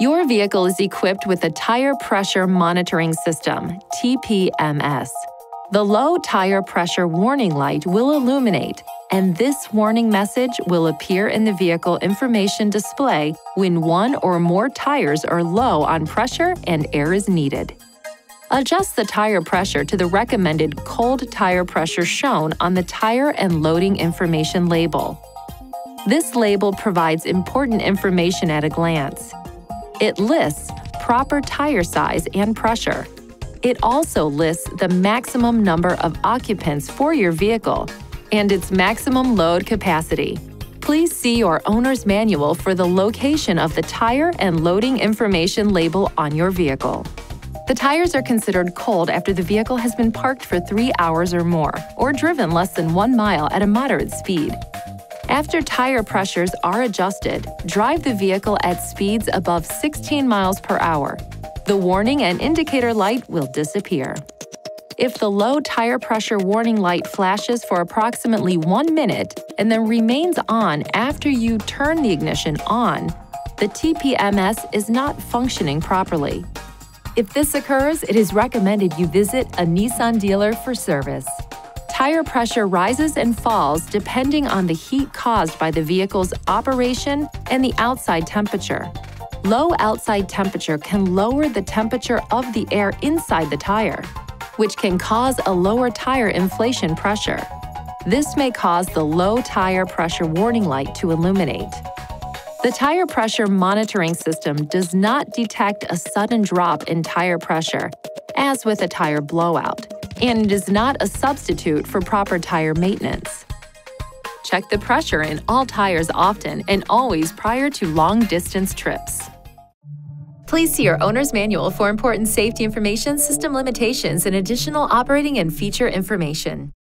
Your vehicle is equipped with a Tire Pressure Monitoring System, TPMS. The low tire pressure warning light will illuminate, and this warning message will appear in the vehicle information display when one or more tires are low on pressure and air is needed. Adjust the tire pressure to the recommended cold tire pressure shown on the tire and loading information label. This label provides important information at a glance. It lists proper tire size and pressure. It also lists the maximum number of occupants for your vehicle and its maximum load capacity. Please see your owner's manual for the location of the tire and loading information label on your vehicle. The tires are considered cold after the vehicle has been parked for 3 hours or more, or driven less than 1 mile at a moderate speed. After tire pressures are adjusted, drive the vehicle at speeds above 16 miles per hour. The warning and indicator light will disappear. If the low tire pressure warning light flashes for approximately 1 minute and then remains on after you turn the ignition on, the TPMS is not functioning properly. If this occurs, it is recommended you visit a Nissan dealer for service. Tire pressure rises and falls depending on the heat caused by the vehicle's operation and the outside temperature. Low outside temperature can lower the temperature of the air inside the tire, which can cause a lower tire inflation pressure. This may cause the low tire pressure warning light to illuminate. The tire pressure monitoring system does not detect a sudden drop in tire pressure, as with a tire blowout, and it is not a substitute for proper tire maintenance. Check the pressure in all tires often and always prior to long-distance trips. Please see your owner's manual for important safety information, system limitations, and additional operating and feature information.